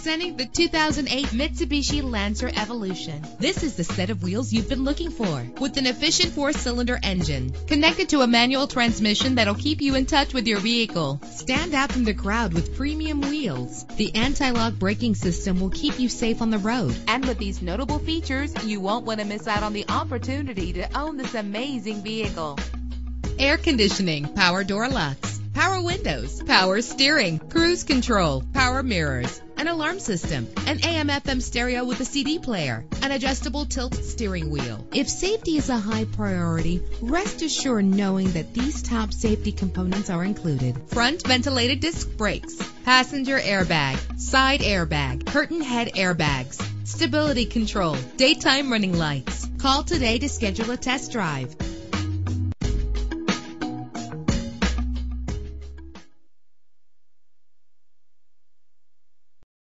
Presenting the 2008 Mitsubishi Lancer Evolution. This is the set of wheels you've been looking for, with an efficient 4-cylinder engine connected to a manual transmission that'll keep you in touch with your vehicle. Stand out from the crowd with premium wheels. The anti-lock braking system will keep you safe on the road. And with these notable features, you won't want to miss out on the opportunity to own this amazing vehicle. Air conditioning, power door locks, power windows, power steering, cruise control, power mirrors, an alarm system, an AM/FM stereo with a CD player, an adjustable tilt steering wheel. If safety is a high priority, rest assured knowing that these top safety components are included. Front ventilated disc brakes, passenger airbag, side airbag, curtain head airbags, stability control, daytime running lights. Call today to schedule a test drive.